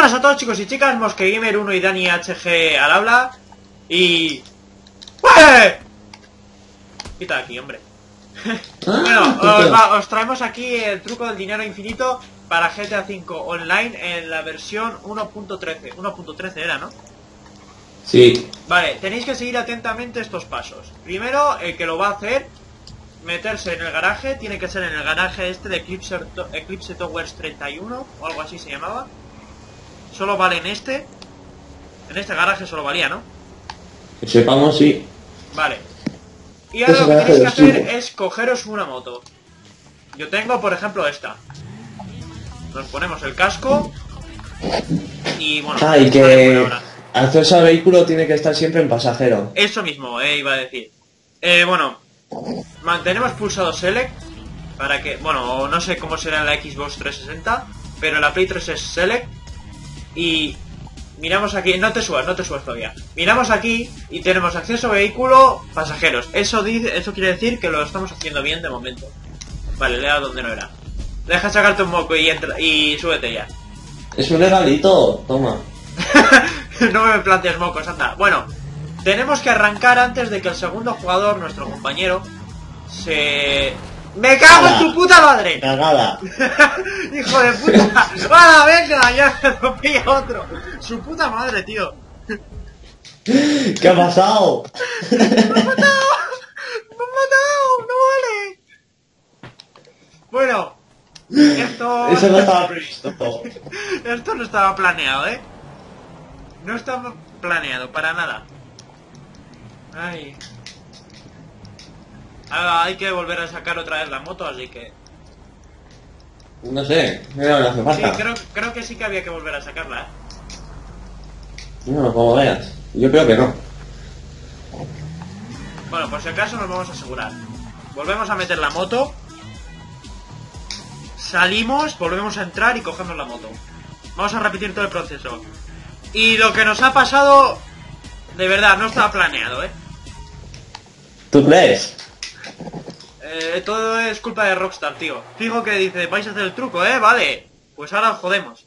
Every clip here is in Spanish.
buenas a todos, chicos y chicas, MosqueGamer1 y TheDaniHG al habla. Y... ¡Ueh! Quita de aquí, hombre. Bueno, os traemos aquí el truco del dinero infinito para GTA V Online en la versión 1.13. 1.13 era, ¿no? Sí. Vale, tenéis que seguir atentamente estos pasos. Primero, el que lo va a hacer, meterse en el garaje, tiene que ser en el garaje este de Eclipse Towers 31 o algo así se llamaba. Solo vale en este garaje solo valía, ¿no? Que sepamos, sí. Vale. Y ahora lo que tenéis que hacer es cogeros una moto. Yo tengo, por ejemplo, esta. Nos ponemos el casco y bueno... Ah, y que acceso al vehículo tiene que estar siempre en pasajero. Eso mismo, iba a decir. Bueno, mantenemos pulsado Select para que... Bueno, no sé cómo será en la Xbox 360, pero en la Play 3 es Select y... Miramos aquí, no te subas todavía. Miramos aquí y tenemos acceso a vehículo, pasajeros. Eso quiere decir que lo estamos haciendo bien de momento. Vale, le he dado donde no era. Deja sacarte un moco y entra y súbete ya. Es un regalito, toma. No me plantees mocos, anda. Bueno, tenemos que arrancar antes de que el segundo jugador, nuestro compañero, se... ¡Me cago en tu puta madre! ¡Cagada! ¡Hijo de puta! ¡Vada, venga! ¡Ya lo pilla otro! ¡Su puta madre, tío! ¿Qué ha pasado? ¡Me han matado! ¡Me han matado! ¡No vale! Bueno, esto... Eso no estaba previsto. Esto no estaba planeado, ¿eh? No estaba planeado, para nada. Ay... Ahora hay que volver a sacar otra vez la moto, así que... No sé, no hace falta. Sí, creo que sí que había que volver a sacarla, ¿eh? No, como veas. Yo creo que no. Bueno, por si acaso nos vamos a asegurar. Volvemos a meter la moto. Salimos, volvemos a entrar y cogemos la moto. Vamos a repetir todo el proceso. Y lo que nos ha pasado... De verdad, no estaba planeado, ¿eh? ¿Tú crees? Todo es culpa de Rockstar, tío. Fijo que dice, vais a hacer el truco, vale. Pues ahora os jodemos.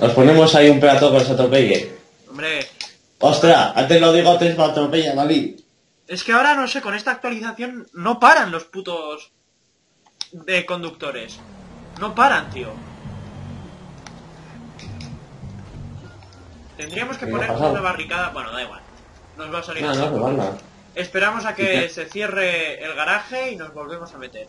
Nos ponemos ahí un pedazo que os atropelle. Hombre. Ostras, antes lo digo, antes me atropella, Dalí. Es que ahora, no sé, con esta actualización no paran los putos de conductores. No paran, tío. Tendríamos que poner una barricada. Bueno, da igual. Nos va a salir. No. Esperamos a que se cierre el garaje y nos volvemos a meter.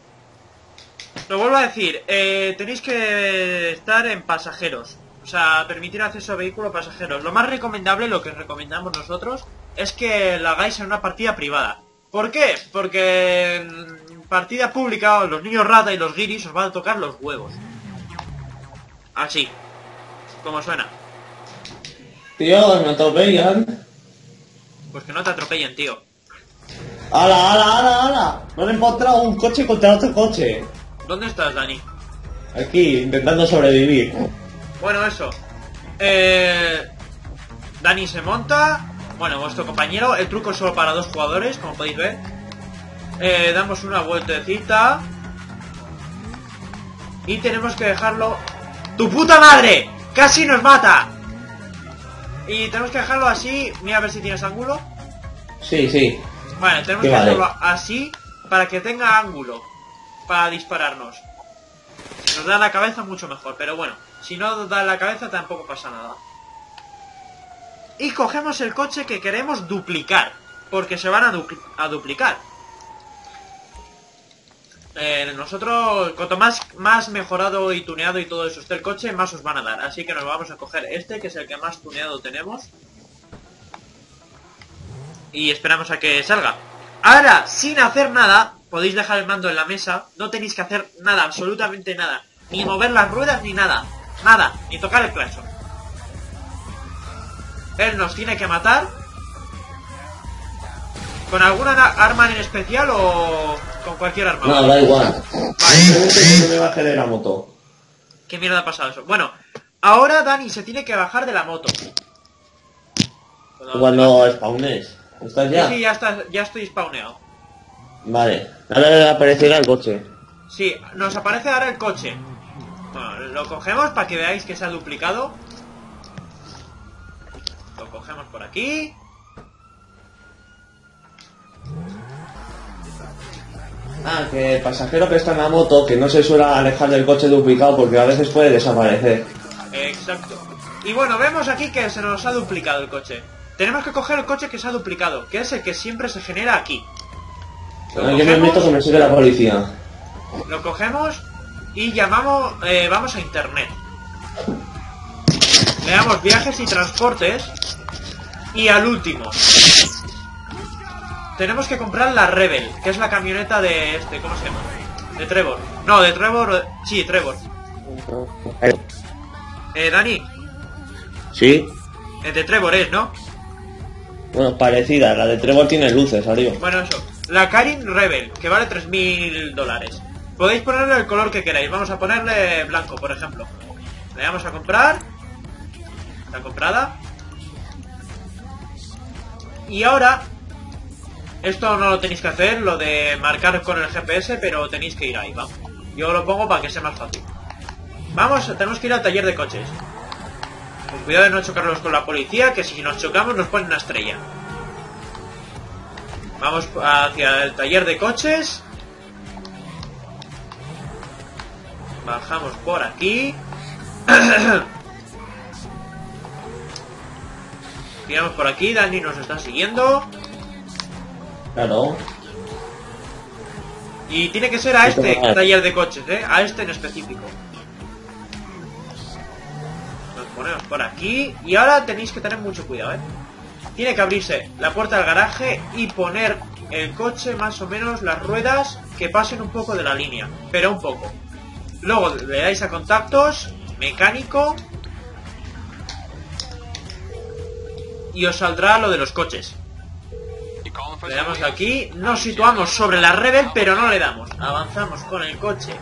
Lo vuelvo a decir, tenéis que estar en pasajeros. O sea, permitir acceso a vehículos pasajeros. Lo más recomendable, lo que recomendamos nosotros, es que lo hagáis en una partida privada. ¿Por qué? Porque en partida pública, los niños rata y los guiris os van a tocar los huevos. Así, como suena. Tío, me atropellan. Pues que no te atropellen, tío. ¡Hala! No he encontrado un coche contra otro coche. ¿Dónde estás, Dani? Aquí, intentando sobrevivir. Bueno, eso. Dani se monta. Bueno, vuestro compañero. El truco es solo para dos jugadores, como podéis ver. Damos una vueltecita. Y tenemos que dejarlo... ¡Tu puta madre! ¡Casi nos mata! Y tenemos que dejarlo así. Mira a ver si tienes ángulo. Sí. Vale, tenemos que hacerlo así para que tenga ángulo para dispararnos. Si nos da la cabeza mucho mejor, pero bueno, si no da la cabeza tampoco pasa nada. Y cogemos el coche que queremos duplicar, porque se van a duplicar. Nosotros, cuanto más mejorado y tuneado y todo eso esté el coche, más os van a dar. Así que nos vamos a coger este, que es el que más tuneado tenemos. Y esperamos a que salga. Ahora, sin hacer nada, podéis dejar el mando en la mesa. No tenéis que hacer nada, absolutamente nada. Ni mover las ruedas, ni nada. Nada, ni tocar el claxon. Él nos tiene que matar. ¿Con alguna arma en especial o con cualquier arma? No, da igual. Vale. Me bajé de la moto. ¿Qué mierda ha pasado eso? Bueno, ahora Dani se tiene que bajar de la moto. Cuando spawnes. ¿Estás ya? Sí, ya estoy spawneado. Vale, ahora aparecerá el coche. Sí, nos aparece ahora el coche. Bueno, lo cogemos para que veáis que se ha duplicado. Lo cogemos por aquí. Ah, que el pasajero que está en la moto, que no se suele alejar del coche duplicado porque a veces puede desaparecer. Exacto. Y bueno, vemos aquí que se nos ha duplicado el coche. Tenemos que coger el coche que se ha duplicado, que es el que siempre se genera aquí. Yo me meto que me sigue la policía. Lo cogemos y llamamos, vamos a internet. Le damos viajes y transportes. Y al último tenemos que comprar la Rebel, que es la camioneta de este, ¿cómo se llama? De Trevor. No, de Trevor, sí, Trevor. Dani. Sí. De Trevor es, ¿no? Bueno, parecida, la de Trevor tiene luces, arriba. Bueno, eso. La Karin Rebel, que vale $3000. Podéis ponerle el color que queráis. Vamos a ponerle blanco, por ejemplo. Le vamos a comprar. Está comprada. Y ahora, esto no lo tenéis que hacer, lo de marcar con el GPS, pero tenéis que ir ahí, vamos. Yo lo pongo para que sea más fácil. Vamos, tenemos que ir al taller de coches. Con cuidado de no chocarnos con la policía, que si nos chocamos nos ponen una estrella. Vamos hacia el taller de coches. Bajamos por aquí. Tiramos por aquí, Dani nos está siguiendo. Claro. Y tiene que ser a este taller de coches, a este en específico. Nos ponemos por aquí. Y ahora tenéis que tener mucho cuidado, Tiene que abrirse la puerta del garaje y poner el coche más o menos las ruedas que pasen un poco de la línea, pero un poco. Luego le dais a contactos, mecánico, y os saldrá lo de los coches. Le damos aquí, nos situamos sobre la Rebel, pero no le damos. Avanzamos con el coche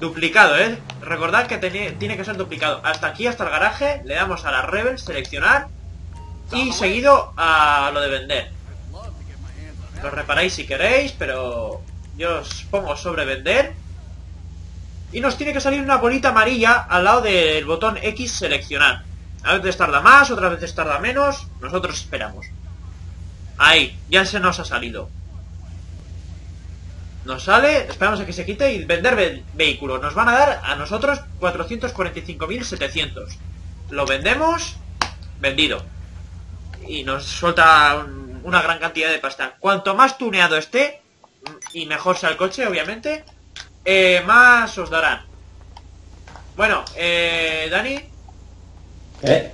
duplicado, Recordad que tiene que ser duplicado. Hasta aquí, hasta el garaje, le damos a la Rebel, seleccionar. Y seguido a lo de vender. Lo reparáis si queréis, pero yo os pongo sobre vender. Y nos tiene que salir una bolita amarilla al lado del botón X seleccionar. A veces tarda más, otras veces tarda menos. Nosotros esperamos. Ahí, ya se nos ha salido. Nos sale, esperamos a que se quite y vender vehículo. Nos van a dar a nosotros 445.700. Lo vendemos, vendido. Y nos suelta una gran cantidad de pasta. Cuanto más tuneado esté, y mejor sea el coche, obviamente, más os darán. Bueno, Dani. ¿Eh?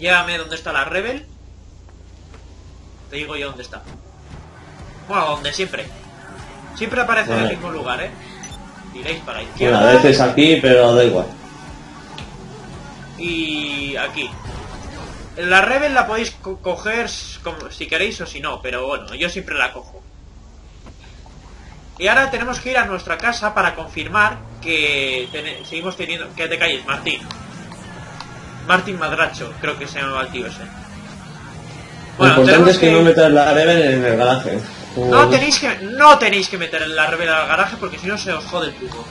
Llévame donde está la Rebel. Te digo yo dónde está. Bueno, donde siempre. Siempre aparece en el mismo lugar, Tiréis para izquierda. Bueno, a veces aquí, pero da igual. Y aquí. La Rebel la podéis coger si queréis o si no, pero bueno, yo siempre la cojo. Y ahora tenemos que ir a nuestra casa para confirmar que seguimos teniendo... Que te calles, Martín. Martín Madracho, creo que se llamaba el tío ese. Bueno, lo importante es que no metáis la Rebel en el garaje. No tenéis que meter la Rebel al garaje porque si no se os jode el truco.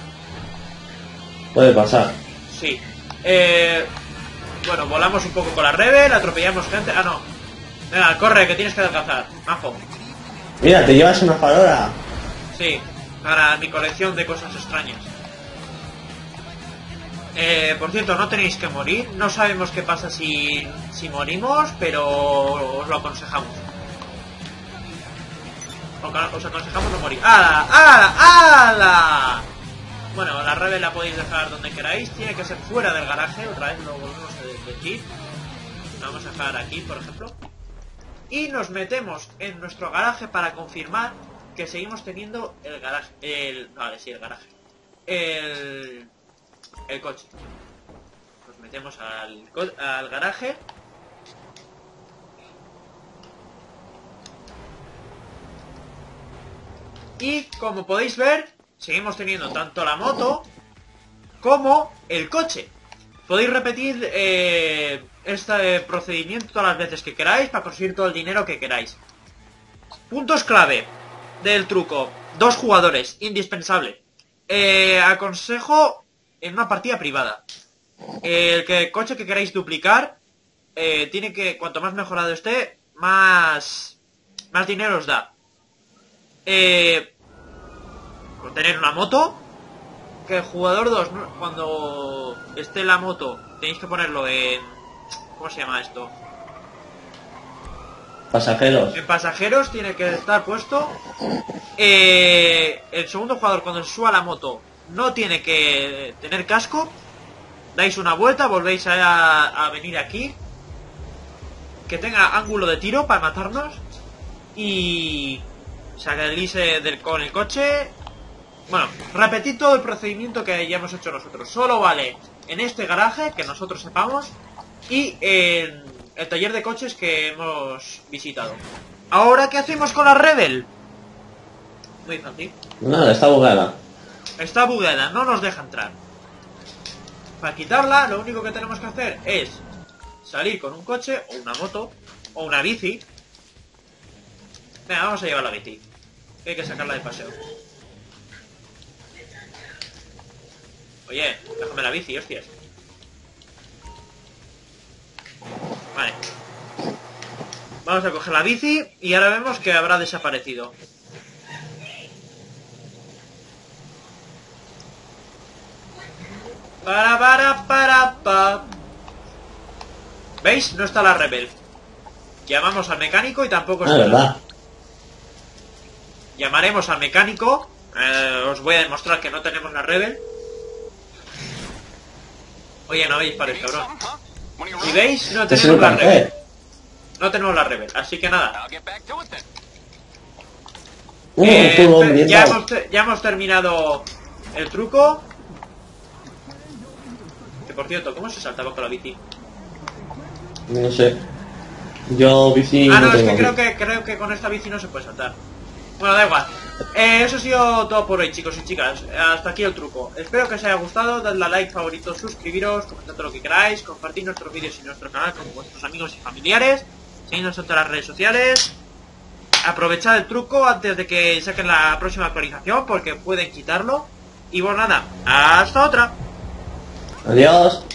Puede pasar. Sí. Bueno, volamos un poco con la Rebel, atropellamos gente... Ah, no. Venga, corre, que tienes que alcanzar. Majo. Mira, te llevas una farola. Sí, para mi colección de cosas extrañas. Por cierto, no tenéis que morir. No sabemos qué pasa si morimos, pero os lo aconsejamos. Os aconsejamos no morir. ¡Hala! ¡Hala! ¡Hala! Bueno, la Rebel la podéis dejar donde queráis. Tiene que ser fuera del garaje. Otra vez lo volvemos a decir. La vamos a dejar aquí, por ejemplo. Y nos metemos en nuestro garaje para confirmar que seguimos teniendo el garaje. Vale, sí, el garaje. El coche. Nos metemos al garaje. Y como podéis ver, seguimos teniendo tanto la moto como el coche. Podéis repetir este procedimiento todas las veces que queráis para conseguir todo el dinero que queráis. Puntos clave del truco. 2 jugadores, indispensable. Aconsejo en una partida privada. El coche que queráis duplicar, tiene que, cuanto más mejorado esté, más dinero os da. Por tener una moto, que el jugador 2, cuando esté la moto, tenéis que ponerlo en... ¿Cómo se llama esto? Pasajeros. En pasajeros tiene que estar puesto. El segundo jugador, cuando se suba la moto, no tiene que tener casco. Dais una vuelta, volvéis a venir aquí. Que tenga ángulo de tiro para matarnos. Y salís con el coche. Bueno, repetid todo el procedimiento que ya hemos hecho nosotros. Solo vale en este garaje, que nosotros sepamos, y en el taller de coches que hemos visitado. ¿Ahora qué hacemos con la Rebel? Muy fácil. Nada, está bugueada. Está bugueada, no nos deja entrar. Para quitarla, lo único que tenemos que hacer es salir con un coche, o una moto, o una bici. Venga, vamos a llevar la bici. Hay que sacarla de paseo. Oye, déjame la bici, hostias. Vale. Vamos a coger la bici y ahora vemos que habrá desaparecido. Para. ¿Veis? No está la Rebel. Llamamos al mecánico y tampoco está. ¿Verdad? Llamaremos al mecánico. Os voy a demostrar que no tenemos la Rebel. Oye, no veis para el cabrón. ¿Y veis? No tenemos la Rebel. No tenemos la Rebel, así que nada. Ya hemos terminado el truco. Que por cierto, ¿cómo se saltaba con la bici? No sé. Yo bici... Ah, no, es que creo que con esta bici no se puede saltar. Bueno, da igual. Eso ha sido todo por hoy, chicos y chicas. Hasta aquí el truco. Espero que os haya gustado. Dadle a like, favorito, suscribiros, comentad lo que queráis, compartid nuestros vídeos y nuestro canal con vuestros amigos y familiares, seguidnos en todas las redes sociales. Aprovechad el truco antes de que saquen la próxima actualización, porque pueden quitarlo. Y bueno, nada, hasta otra. Adiós.